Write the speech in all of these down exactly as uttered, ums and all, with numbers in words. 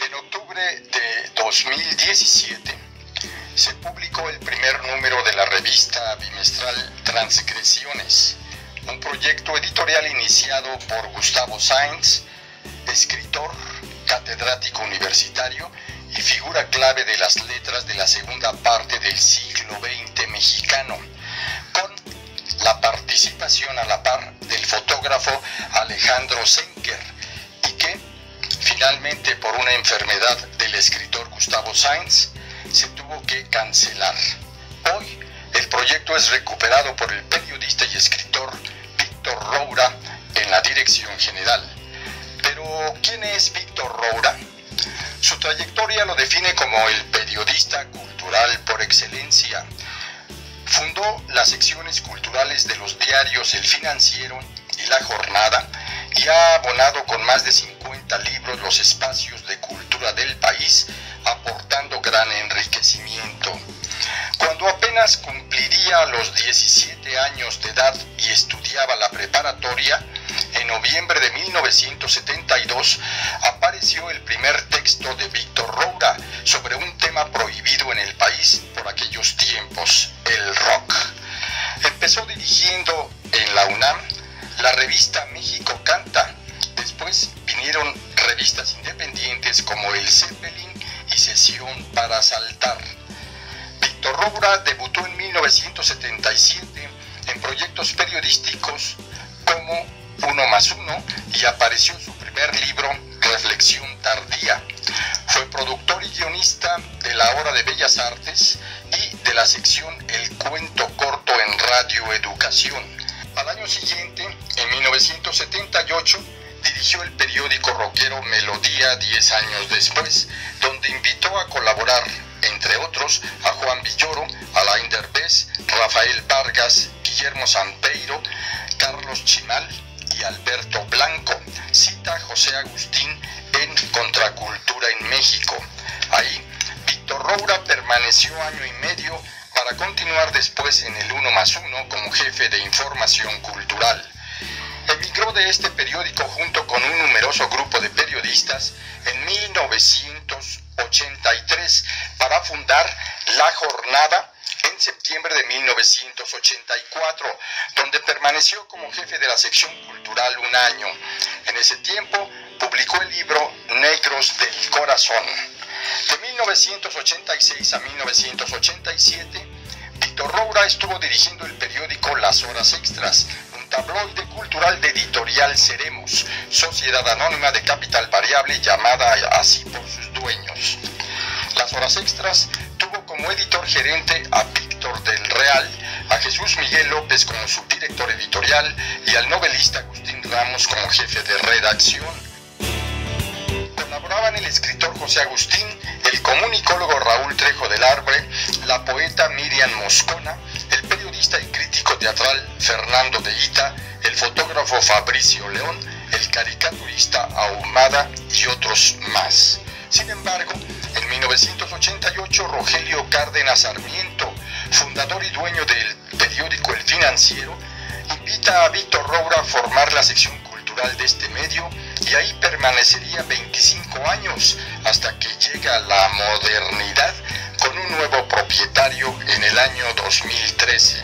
En octubre de dos mil diecisiete se publicó el primer número de la revista bimestral Transgresiones, un proyecto editorial iniciado por Gustavo Sainz, escritor, catedrático universitario y figura clave de las letras de la segunda parte del siglo veinte mexicano, con la participación a la par del fotógrafo Alejandro Zenker, y que, finalmente por una enfermedad del escritor Gustavo Sainz, se tuvo que cancelar. Hoy, el proyecto es recuperado por el periodista y escritor Víctor Roura en la dirección general. Pero, ¿quién es Víctor Roura? Su trayectoria lo define como el periodista cultural por excelencia. Fundó las secciones culturales de los diarios El Financiero y La Jornada y ha abonado con más de cincuenta libros los espacios de cultura del país, aportando gran enriquecimiento. Cuando apenas cumpliría los diecisiete años de edad y estudiaba la preparatoria, en noviembre de mil novecientos setenta y dos apareció el primer texto de Víctor Roura sobre un tema prohibido en el país por aquellos tiempos, el rock. Empezó dirigiendo en la UNAM la revista México Canta. Después vinieron revistas independientes como El Zeppelin y Sesión para Saltar. Víctor Roura debutó en mil novecientos setenta y siete en proyectos periodísticos como Uno más uno y apareció su primer libro, Reflexión Tardía. Fue productor y guionista de La Hora de Bellas Artes y de la sección El Cuento Corto en Radio Educación. Al año siguiente, en mil novecientos setenta y ocho, dirigió el periódico rockero Melodía diez años después, donde invitó a colaborar, entre otros, a Juan Villoro, Alain Derbez, Rafael Vargas, Guillermo Sanpeiro, Carlos Chimal y Alberto Blanco. Cita a José Agustín en Contracultura en México. Ahí, Víctor Roura permaneció año y medio para continuar después en el Uno más Uno como jefe de información cultural. Emigró de este periódico junto con un numeroso grupo de periodistas en mil novecientos ochenta y tres para fundar La Jornada en septiembre de mil novecientos ochenta y cuatro, donde permaneció como jefe de la sección cultural un año. En ese tiempo publicó el libro Negros del Corazón. De mil novecientos ochenta y seis a mil novecientos ochenta y siete, Víctor Roura estuvo dirigiendo el periódico Las Horas Extras, tabloide cultural de editorial Seremos, sociedad anónima de capital variable llamada así por sus dueños. Las Horas Extras tuvo como editor gerente a Víctor del Real, a Jesús Miguel López como subdirector editorial y al novelista Agustín Ramos como jefe de redacción. Colaboraban el escritor José Agustín, el comunicólogo Raúl Trejo del Arbre, la poeta Miriam Moscona, el periodista y crítico teatral Fernando de Ita, el fotógrafo Fabricio León, el caricaturista Ahumada y otros más. Sin embargo, en mil novecientos ochenta y ocho, Rogelio Cárdenas Sarmiento, fundador y dueño del periódico El Financiero, invita a Víctor Roura a formar la sección cultural de este medio, y ahí permanecería veinticinco años hasta que llega la modernidad con un nuevo propietario en el año dos mil trece.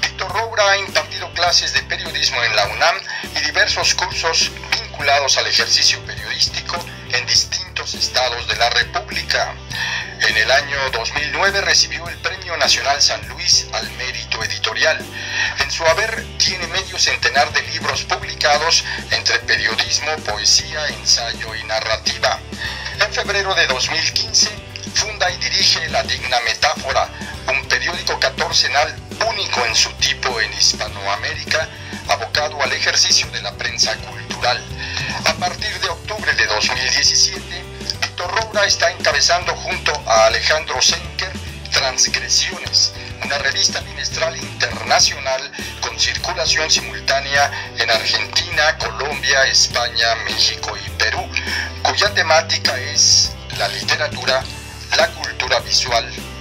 Víctor Roura ha impartido clases de periodismo en la UNAM y diversos cursos vinculados al ejercicio periodístico en distintos estados de la República. En el año dos mil nueve recibió el Premio Nacional San Luis al Mérito Editorial. En su haber tiene medio centenar de libros publicados entre periodismo, poesía, ensayo y narrativa. En febrero de dos mil quince funda y dirige La Digna Metáfora, un periódico catorcenal único en su tipo en Hispanoamérica, abocado al ejercicio de la prensa cultural. A partir de octubre de dos mil diecisiete, Víctor Roura está encabezando junto a Alejandro Zenker Transgresiones, una revista bimestral internacional con circulación simultánea en Argentina, Colombia, España, México y Perú, cuya temática es la literatura, la cultura visual